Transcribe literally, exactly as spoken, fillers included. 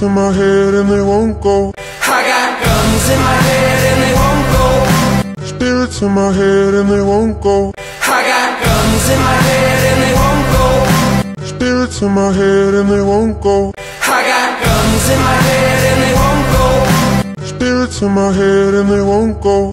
bullets in my head and they won't go. I got guns in my head and they won't go. Spirits in my head and they won't go. I got guns in my head and they won't go. Spirits in my head and they won't go. I got guns in my head and they won't go. Spirits in my head and they won't go.